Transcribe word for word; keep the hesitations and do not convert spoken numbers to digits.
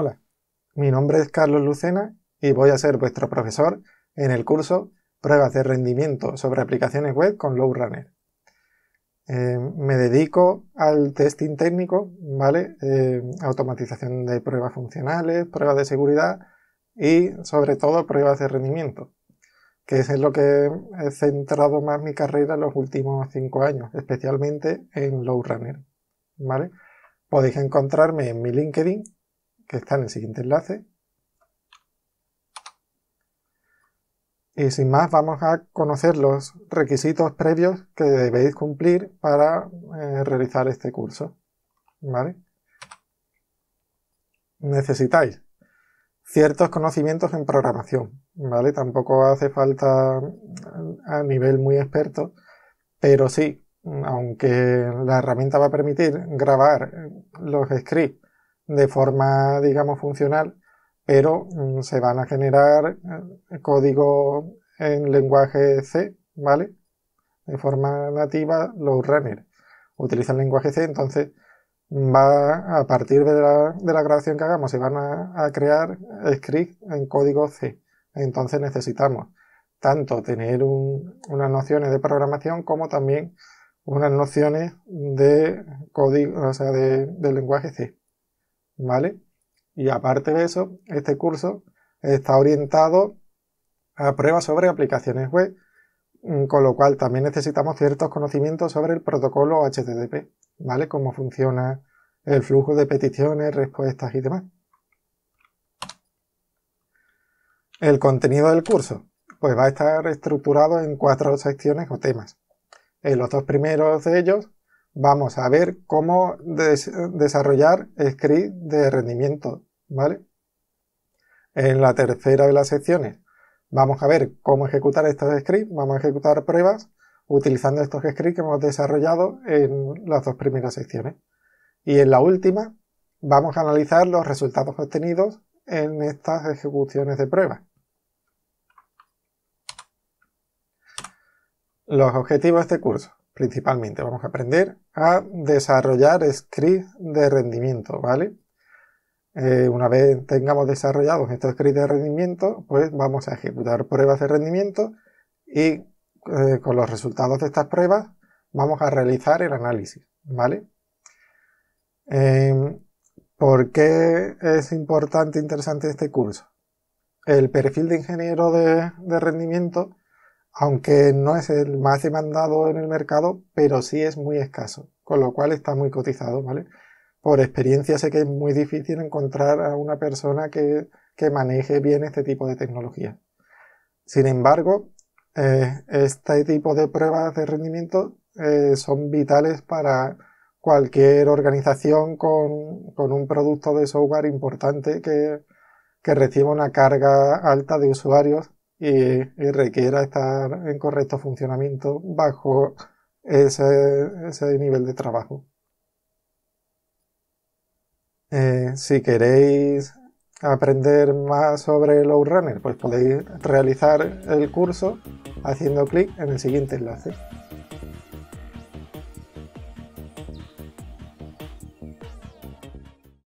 Hola, mi nombre es Carlos Lucena y voy a ser vuestro profesor en el curso Pruebas de rendimiento sobre aplicaciones web con LoadRunner. Eh, me dedico al testing técnico, ¿vale? Eh, automatización de pruebas funcionales, pruebas de seguridad y sobre todo pruebas de rendimiento, que es en lo que he centrado más mi carrera en los últimos cinco años, especialmente en LoadRunner, ¿vale? Podéis encontrarme en mi LinkedIn, que está en el siguiente enlace. Y sin más, vamos a conocer los requisitos previos que debéis cumplir para eh, realizar este curso, ¿vale? Necesitáis ciertos conocimientos en programación, ¿vale? Tampoco hace falta a nivel muy experto, pero sí, aunque la herramienta va a permitir grabar los scripts de forma, digamos, funcional, pero se van a generar código en lenguaje C, ¿vale? De forma nativa, LoadRunner utiliza el lenguaje C, entonces va a partir de la, de la grabación que hagamos, se van a, a crear scripts en código C. Entonces necesitamos tanto tener un, unas nociones de programación como también unas nociones de código, o sea, de, de lenguaje C, ¿vale? Y aparte de eso, este curso está orientado a pruebas sobre aplicaciones web, con lo cual también necesitamos ciertos conocimientos sobre el protocolo H T T P, ¿vale? Cómo funciona el flujo de peticiones, respuestas y demás. El contenido del curso, pues va a estar estructurado en cuatro secciones o temas. En los dos primeros de ellos vamos a ver cómo des- desarrollar script de rendimiento, ¿vale? En la tercera de las secciones vamos a ver cómo ejecutar estos scripts, vamos a ejecutar pruebas utilizando estos scripts que hemos desarrollado en las dos primeras secciones. Y en la última vamos a analizar los resultados obtenidos en estas ejecuciones de pruebas. Los objetivos de este curso, principalmente, vamos a aprender a desarrollar scripts de rendimiento, ¿vale? Eh, una vez tengamos desarrollados estos scripts de rendimiento, pues vamos a ejecutar pruebas de rendimiento y eh, con los resultados de estas pruebas vamos a realizar el análisis, ¿vale? Eh, ¿Por qué es importante e interesante este curso? El perfil de ingeniero de, de rendimiento, aunque no es el más demandado en el mercado, pero sí es muy escaso, con lo cual está muy cotizado, ¿vale? Por experiencia sé que es muy difícil encontrar a una persona que, que maneje bien este tipo de tecnología. Sin embargo, eh, este tipo de pruebas de rendimiento eh, son vitales para cualquier organización con, con un producto de software importante que, que reciba una carga alta de usuarios Y, y requiera estar en correcto funcionamiento bajo ese, ese nivel de trabajo. Eh, si queréis aprender más sobre LoadRunner, pues podéis realizar el curso haciendo clic en el siguiente enlace.